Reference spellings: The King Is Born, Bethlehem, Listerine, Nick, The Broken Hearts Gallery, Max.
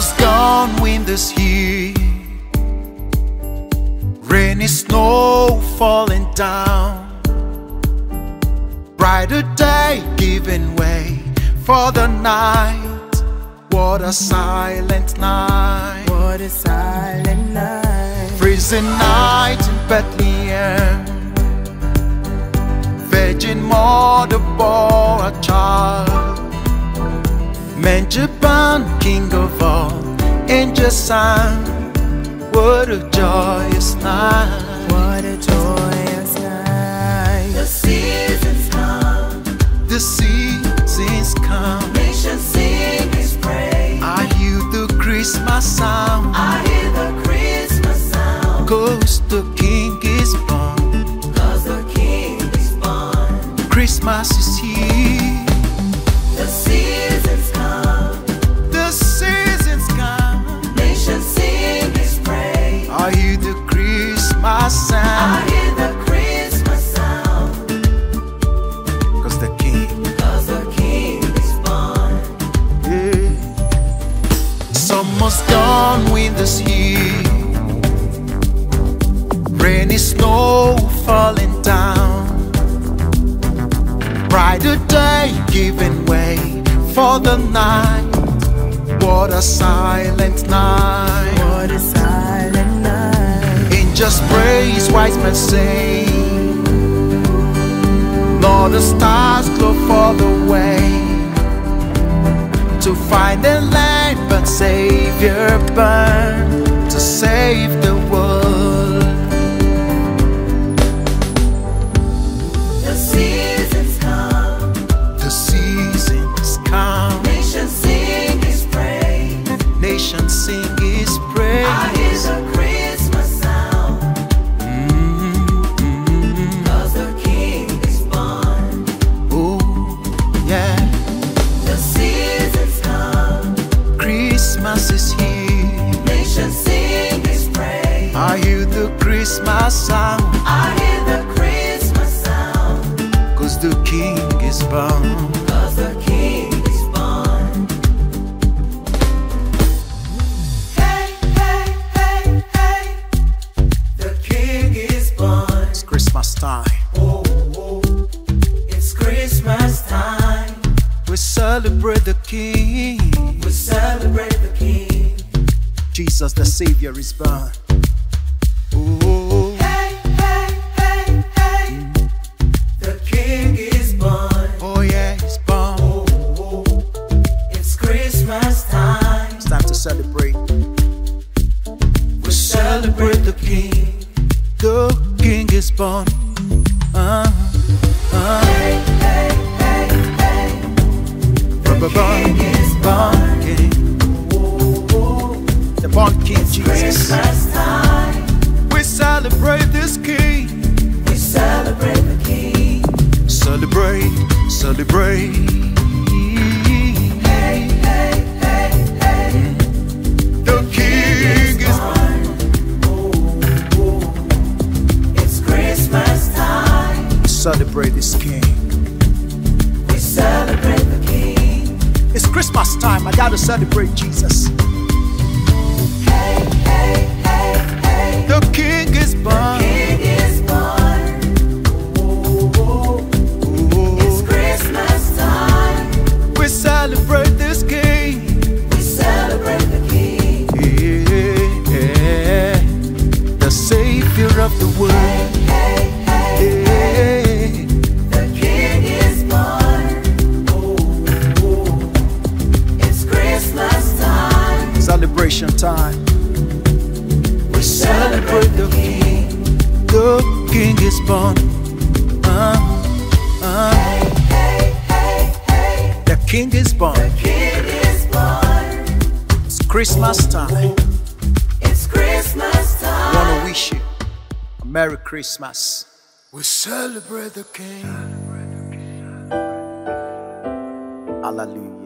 summer's gone, winter's here. Rain and snow falling down, brighter day giving way for the night. What a silent night, what a silent night. Freezing night in Bethlehem, Virgin mother bore a child. Manger bound, King of all, angels sang. What a joyous night, what a joyous night. The seasons come, the seasons come. Nations sing His praise. I hear the Christmas sound, I hear the Christmas sound. 'Cause the King is born, 'cause the King is born. Christmas is here. The seasons come, the seasons come. Nations sing His praise. I hear the Christmas sound, I hear the Christmas sound. 'Cause the King, 'cause the King is born. Yeah. Summer's gone, winter's here. Rain and snow falling down, brighter day giving way for the night. What a silent night, what a silent night. Angels praise, wise men sing, northern stars glow for the way to find a light, but Savior burn to save the world. The sea. Sing His praise. I hear the Christmas sound. 'Cause the King is born. Oh, yeah. The seasons come. Christmas is here. Nations sing His praise. I hear the Christmas sound. I hear the Christmas sound. 'Cause the King is born. 'Cause the King is born. Time. Oh, oh, it's Christmas time. We celebrate the King. We celebrate the King. Jesus the Savior is born. Oh, hey, hey, hey, hey. The King is born. Oh yeah, He's born. Oh, oh, it's Christmas time. It's time to celebrate. We celebrate the King. The King is born. Hey, hey, hey, hey. The King is born. King. Oh, oh. The born King, it's Jesus. Christmas time. We celebrate this King. We celebrate the King. Celebrate, celebrate. Hey, hey, hey, hey. The King is born. Oh, oh. It's Christmas time. Celebrate this King. We celebrate the King. It's Christmas time, I gotta celebrate Jesus. Hey, hey, hey, hey. The King is born. The King is born. Oh, oh, oh. It's Christmas time. We celebrate this King. We celebrate the King. Yeah, yeah, yeah. The Savior of the world. Hey, hey, hey, yeah. Hey. Celebration time. We celebrate the King. The King is born. Hey, hey, hey, hey. The King is born. The King is born. It's Christmas time. It's Christmas time. Wanna wish you a Merry Christmas. We celebrate the King. Hallelujah.